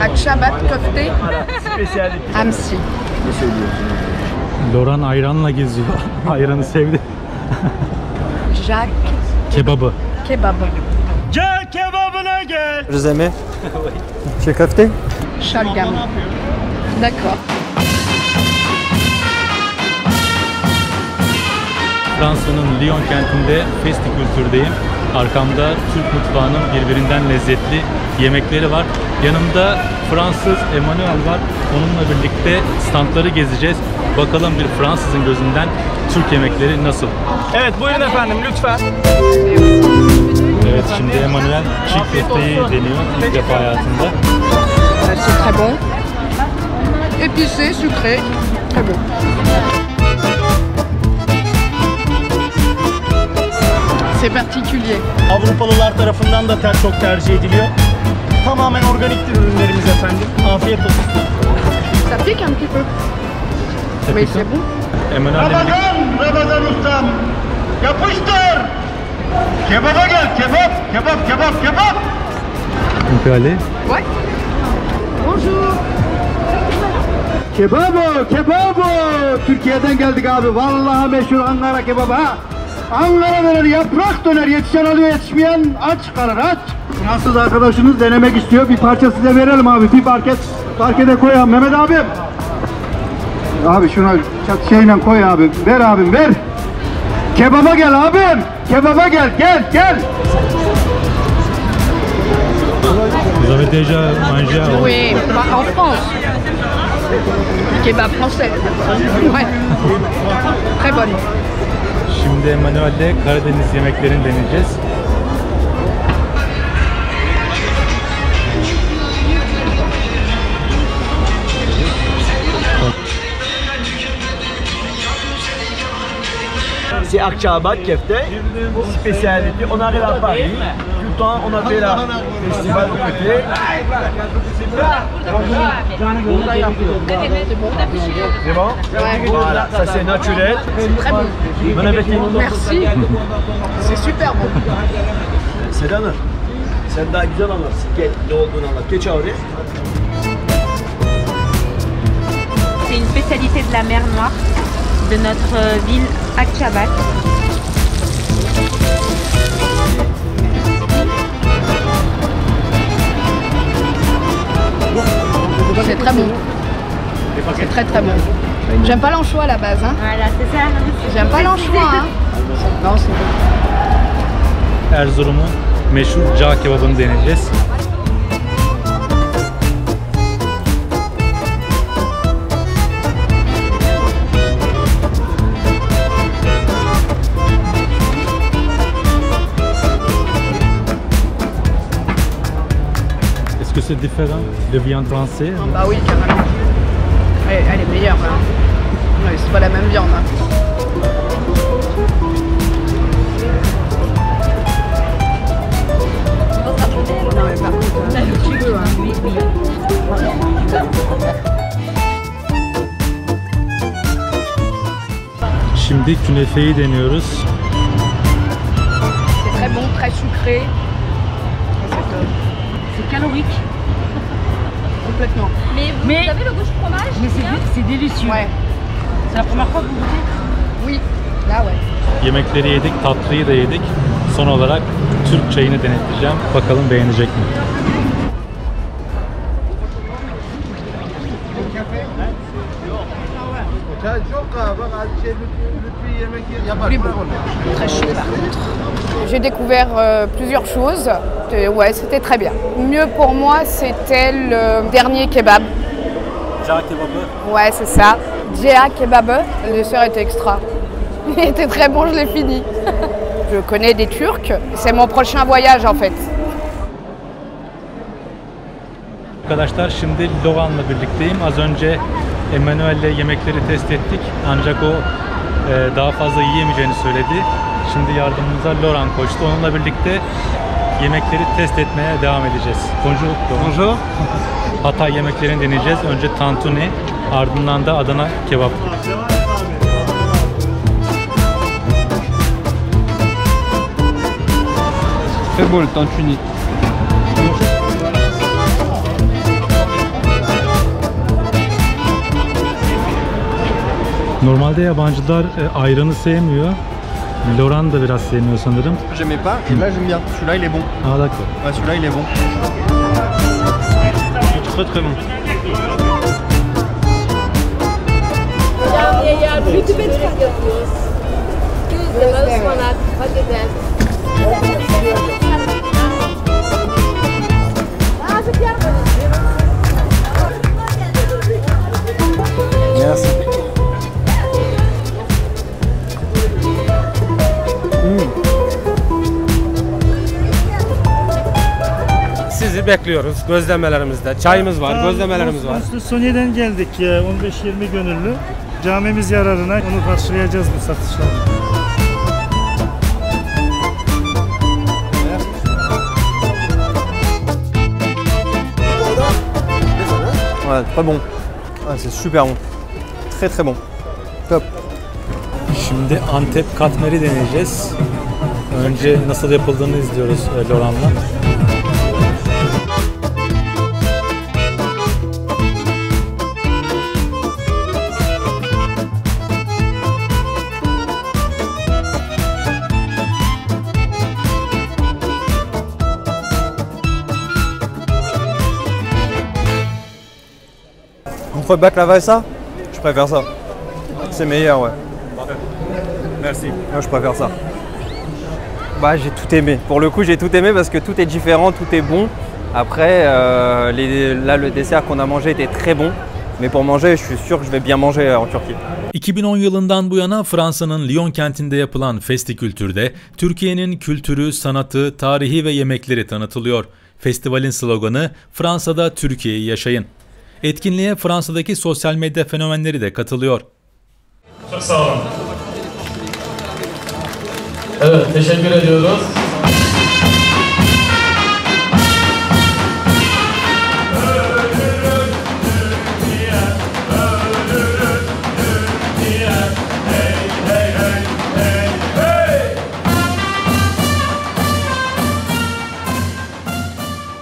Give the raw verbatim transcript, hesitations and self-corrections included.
Akçaabat köfte. Hamsi. Ne söylüyorsunuz? Laurent ayranla geziyor. Ayranı sevdi. Jack kebabı. Kebabı. Jack kebabına gel. Rüzemi. Şey köfte. Şalgam. D'accord. Fransa'nın Lyon kentinde festi kültürdeyim. Arkamda Türk mutfağının birbirinden lezzetli yemekleri var. Yanımda Fransız Emmanuel var. Onunla birlikte standları gezeceğiz. Bakalım bir Fransızın gözünden Türk yemekleri nasıl? Evet, buyurun efendim lütfen. Evet, şimdi Emmanuel çiğ köfteyi deniyor ilk defa hayatında. C'est très bon. Épicé, sucré, très bon. C'est particulier. Avrupalılar tarafından da ter çok tercih ediliyor. Tamamen organiktir ürünlerimiz efendim. Afiyet olsun. Ça pique un petit peu. Mais c'est bon. Ramazan, Ramazan ustam. Yapıştır. Kebaba gel, kebap, kebap, kebap, kebap. On peut aller? Ouais. Bonjour. Kebabo, kebabo. Türkiye'den geldik abi. Vallahi meşhur Ankara kebabı ha. Ankara döner, yaprak döner, yetişen alıyor, yetişmeyen aç kalır, aç. Fransız arkadaşınız denemek istiyor, bir parça size verelim abi, bir parket, parkete koyalım Mehmet abim. Abi şuna çat şeyle koy abi, ver abim, ver. Kebaba gel abim, kebaba gel, gel, gel. Vous avez déjà mangé? Oui, en France. Kebap français. Ouais. Très bon. Şimdi Emmanuel'de Karadeniz yemeklerini deneyeceğiz. C'est Akçaabat köfte, spécialité. On arrive à Paris. Tout le temps, on a fait la festival de côté. C'est bon? Voilà, ça c'est naturel. C'est très bon. Bon appétit. Merci. C'est super bon. Sedan Hanım, sen daha güzel anlarsın. Gel, ne olduğunu anlat. Geç oraya. C'est une spécialité de la mer Noire, de notre ville Akçaabat. C'est très bon. C'est très très bon. J'aime pas l'anchois à la base. Hein. Voilà, c'est ça. J'aime pas l'anchois. Hein. Non, c'est bon. Erzurum'un meşhur cağ kebabını deneyeceğiz. C'est différent de viande française. Ah bah oui, carrément. Elle, elle est meilleure. Hein. Ouais, c'est pas la même viande. Hein. Non, mais par contre, hein, tu veux, hein. Şimdi künefeyi deniyoruz. C'est très bon, très sucré. C'est calorique. Complètement. Mais vous, mais, vous avez le goût du fromage? Mais c'est délicieux. Ouais. C'est la première fois que vous goûtez? Oui. Là ouais. Yemekleri yedik, tatlıyı da yedik. Son olarak Türk çayını denetleyeceğim. Bakalım beğenecek mi? J'ai découvert euh, plusieurs choses. Et, ouais, c'était très bien. Mieux pour moi, c'était le dernier kebab. Cağ kebabı. Ouais, c'est ça. Cağ kebabı. Le dessert était extra. Il était très bon, je l'ai fini. Je connais des Turcs. C'est mon prochain voyage en fait. Arkadaşlar, şimdi Laurent'la birlikteyim. Az önce Emmanuel'le yemekleri test ettik. Ancak o e, daha fazla yiyemeyeceğini söyledi. Şimdi yardımımıza Laurent koştu. Onunla birlikte yemekleri test etmeye devam edeceğiz. Bonjour. Bonjour. Hatay yemeklerini deneyeceğiz. Önce tantuni, ardından da Adana kebap. C'est bon, tantuni. Normalde yabancılar e, ayranı sevmiyor. Laurent da biraz sevmiyor sanırım. J'aimais pas, et là j'aime bien. Celui-là il est bon. Ah d'accord. Ah, celui-là il est bon. Très très bon. Merci. Sizi bekliyoruz gözlemelerimizde. Çayımız var, gözlemelerimiz var. Sonya'dan geldik ya, on beş yirmi gönüllü. Camimiz yararına onu karşılayacağız bu satışlarla. Ouais, très bon. Ah, c'est super bon. Très très bon. Top. Şimdi Antep katmeri deneyeceğiz. Önce nasıl yapıldığını izliyoruz Laurent'la. Entre baklava et ça, je préfère ça. C'est meilleur, ouais. Merci. Moi, je préfère ça. Bah, j'ai tout aimé. Pour le coup, j'ai tout aimé parce que tout est différent, tout est bon. Après, euh, les, là, le dessert qu'on a mangé était très bon. Mais pour manger, je suis sûr que je vais bien manger en Turquie. iki bin on yılından bu yana Fransa'nın Lyon kentinde yapılan Festikültür'de Türkiye'nin kültürü, sanatı, tarihi ve yemekleri tanıtılıyor. Festivalin sloganı Fransa'da Türkiye'yi yaşayın. Etkinliğe Fransa'daki sosyal medya fenomenleri de katılıyor. Çok sağ olun. Evet, teşekkür ediyoruz.